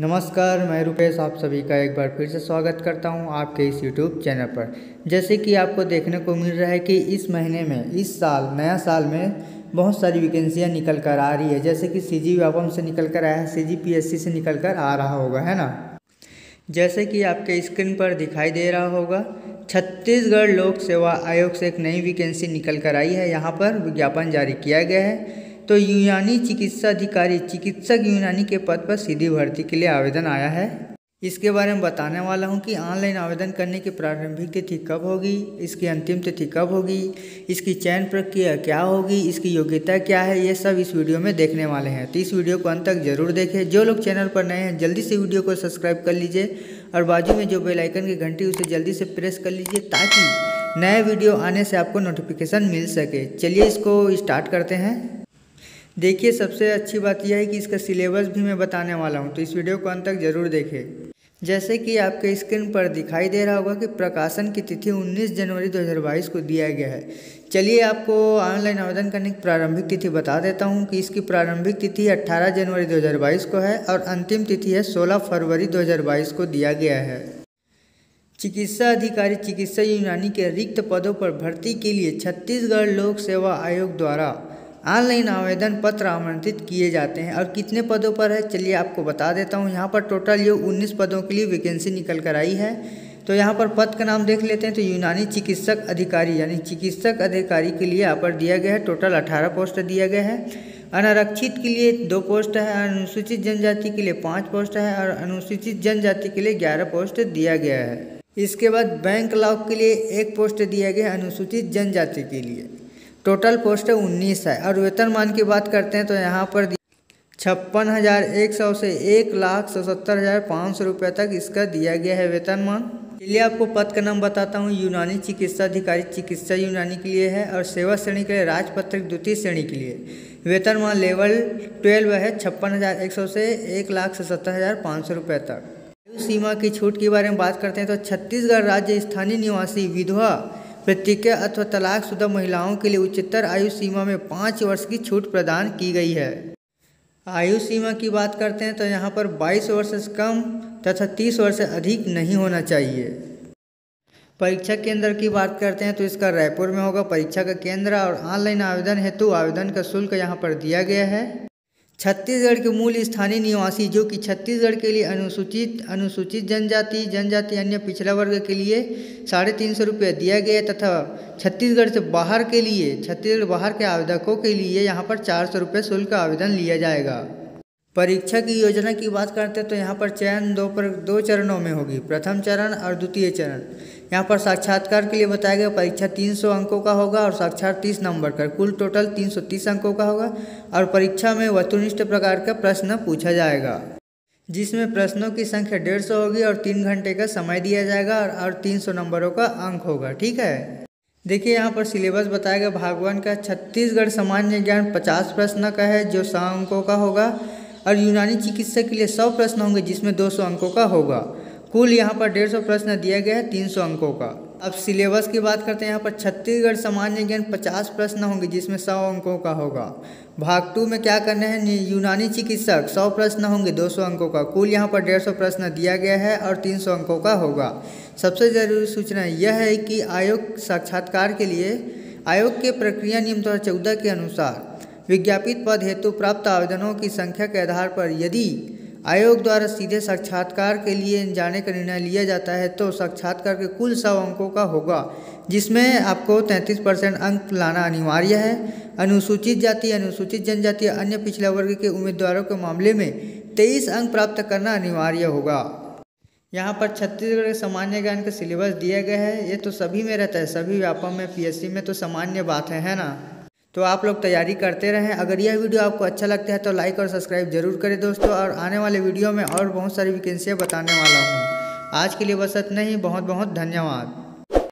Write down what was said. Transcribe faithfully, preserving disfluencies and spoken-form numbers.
नमस्कार, मैं रुपेश आप सभी का एक बार फिर से स्वागत करता हूं आपके इस यूट्यूब चैनल पर। जैसे कि आपको देखने को मिल रहा है कि इस महीने में, इस साल नया साल में बहुत सारी वैकेंसियां निकल कर आ रही है। जैसे कि सीजी व्यापम से निकल कर आया है, सीजी पीएससी से निकल कर आ रहा होगा, है ना। जैसे कि आपके स्क्रीन पर दिखाई दे रहा होगा, छत्तीसगढ़ लोक सेवा आयोग से एक नई वैकेंसी निकल कर आई है। यहाँ पर विज्ञापन जारी किया गया है। तो यूनानी चिकित्सा अधिकारी चिकित्सक यूनानी के पद पर सीधी भर्ती के लिए आवेदन आया है। इसके बारे में बताने वाला हूं कि ऑनलाइन आवेदन करने की प्रारंभिक तिथि कब होगी, इसकी अंतिम तिथि कब होगी, इसकी चयन प्रक्रिया क्या होगी, इसकी योग्यता क्या है, ये सब इस वीडियो में देखने वाले हैं। तो इस वीडियो को अंत तक जरूर देखें। जो लोग चैनल पर नए हैं जल्दी से वीडियो को सब्सक्राइब कर लीजिए और बाजू में जो बेल आइकन की घंटी उसे जल्दी से प्रेस कर लीजिए ताकि नए वीडियो आने से आपको नोटिफिकेशन मिल सके। चलिए इसको स्टार्ट करते हैं। देखिए, सबसे अच्छी बात यह है कि इसका सिलेबस भी मैं बताने वाला हूं, तो इस वीडियो को अंत तक जरूर देखें। जैसे कि आपके स्क्रीन पर दिखाई दे रहा होगा कि प्रकाशन की तिथि उन्नीस जनवरी दो हज़ार बाईस को दिया गया है। चलिए आपको ऑनलाइन आवेदन करने की प्रारंभिक तिथि बता देता हूं कि इसकी प्रारंभिक तिथि अठारह जनवरी दो हज़ार बाईस को है और अंतिम तिथि है सोलह फरवरी दो हज़ार बाईस को दिया गया है। चिकित्सा अधिकारी चिकित्सा यूनानी के रिक्त पदों पर भर्ती के लिए छत्तीसगढ़ लोक सेवा आयोग द्वारा ऑनलाइन आवेदन पत्र आमंत्रित किए जाते हैं। और कितने पदों पर है चलिए आपको बता देता हूं। यहां पर टोटल ये उन्नीस पदों के लिए वैकेंसी निकल कर आई है। तो यहां पर पद का नाम देख लेते हैं। तो यूनानी चिकित्सक अधिकारी यानी चिकित्सक अधिकारी के लिए यहाँ पर दिया गया है टोटल अठारह पोस्ट दिया गया है। अनारक्षित के लिए दो पोस्ट है, अनुसूचित जनजाति के लिए पाँच पोस्ट है और अनुसूचित जनजाति के लिए ग्यारह पोस्ट दिया गया है। इसके बाद बैंक लॉक के लिए एक पोस्ट दिया गया है अनुसूचित जनजाति के लिए। टोटल पोस्ट उन्नीस है। और वेतनमान की बात करते हैं तो यहाँ पर छप्पन हज़ार एक सौ से एक लाख सत्तर हज़ार पाँच सौ रुपये तक इसका दिया गया है वेतनमान। चलिए आपको पद का नाम बताता हूँ। यूनानी चिकित्सा अधिकारी चिकित्सा यूनानी के लिए है और सेवा श्रेणी के लिए राजपत्रित द्वितीय श्रेणी के लिए वेतनमान लेवल ट्वेल्व है छप्पन हज़ार एक सौ से एक लाख सत्तर हज़ार पाँच सौ रुपये तक। आयु सीमा की छूट के बारे में बात करते हैं तो छत्तीसगढ़ राज्य स्थानीय निवासी विधवा प्रत्येक अथवा तलाकशुदा महिलाओं के लिए उच्चतर आयु सीमा में पाँच वर्ष की छूट प्रदान की गई है। आयु सीमा की बात करते हैं तो यहाँ पर बाईस वर्ष से कम तथा तीस वर्ष से अधिक नहीं होना चाहिए। परीक्षा केंद्र की बात करते हैं तो इसका रायपुर में होगा परीक्षा का केंद्र। और ऑनलाइन आवेदन हेतु आवेदन का शुल्क यहाँ पर दिया गया है। छत्तीसगढ़ के मूल स्थानीय निवासी जो कि छत्तीसगढ़ के लिए अनुसूचित अनुसूचित जनजाति जनजाति अन्य पिछड़ा वर्ग के लिए साढ़े तीन सौ रुपये दिया गया तथा छत्तीसगढ़ से बाहर के लिए छत्तीसगढ़ बाहर के आवेदकों के लिए यहाँ पर चार सौ रुपये शुल्क आवेदन लिया जाएगा। परीक्षा की योजना की बात करते हैं तो यहाँ पर चयन दो पर दो चरणों में होगी, प्रथम चरण और द्वितीय चरण। यहाँ पर साक्षात्कार के लिए बताया गया परीक्षा तीन सौ अंकों का होगा और साक्षात्कार तीस नंबर का, कुल टोटल तीन सौ तीस अंकों का होगा। और परीक्षा में वस्तुनिष्ठ प्रकार का प्रश्न पूछा जाएगा जिसमें प्रश्नों की संख्या डेढ़ सौ होगी और तीन घंटे का समय दिया जाएगा और, और तीन सौ नंबरों का अंक होगा। ठीक है, देखिए यहाँ पर सिलेबस बताया गया भाग वन का। छत्तीसगढ़ सामान्य ज्ञान पचास प्रश्न का है जो सौ अंकों का होगा और यूनानी चिकित्सा के लिए सौ प्रश्न होंगे जिसमें दो सौ अंकों का होगा। कुल यहाँ पर डेढ़ सौ प्रश्न दिया गया है तीन सौ अंकों का। अब सिलेबस की बात करते हैं। यहाँ पर छत्तीसगढ़ सामान्य ज्ञान पचास प्रश्न होंगे जिसमें सौ अंकों का होगा। भाग टू में क्या करना है, यूनानी चिकित्सक सौ प्रश्न होंगे दो सौ अंकों का। कुल यहाँ पर डेढ़ सौ प्रश्न दिया गया है और तीन सौ अंकों का होगा। सबसे जरूरी सूचना यह है कि आयोग साक्षात्कार के लिए आयोग के प्रक्रिया नियम दो हज़ार चौदह के अनुसार विज्ञापित पद हेतु प्राप्त आवेदनों की संख्या के आधार पर यदि आयोग द्वारा सीधे साक्षात्कार के लिए जाने का निर्णय लिया जाता है तो साक्षात्कार के कुल सौ अंकों का होगा जिसमें आपको तैंतीस परसेंट अंक लाना अनिवार्य है। अनुसूचित जाति अनुसूचित जनजाति अन्य पिछड़ा वर्ग के उम्मीदवारों के मामले में तेईस अंक प्राप्त करना अनिवार्य होगा। यहाँ पर छत्तीसगढ़ के सामान्य ज्ञान का सिलेबस दिया गया है। ये तो सभी में रहता है, सभी व्यापम में पीएससी में तो सामान्य बात है, है ना। तो आप लोग तैयारी करते रहें। अगर यह वीडियो आपको अच्छा लगता है तो लाइक और सब्सक्राइब जरूर करें दोस्तों। और आने वाले वीडियो में और बहुत सारी वैकेंसियाँ बताने वाला हूँ। आज के लिए बस इतना ही। बहुत बहुत धन्यवाद।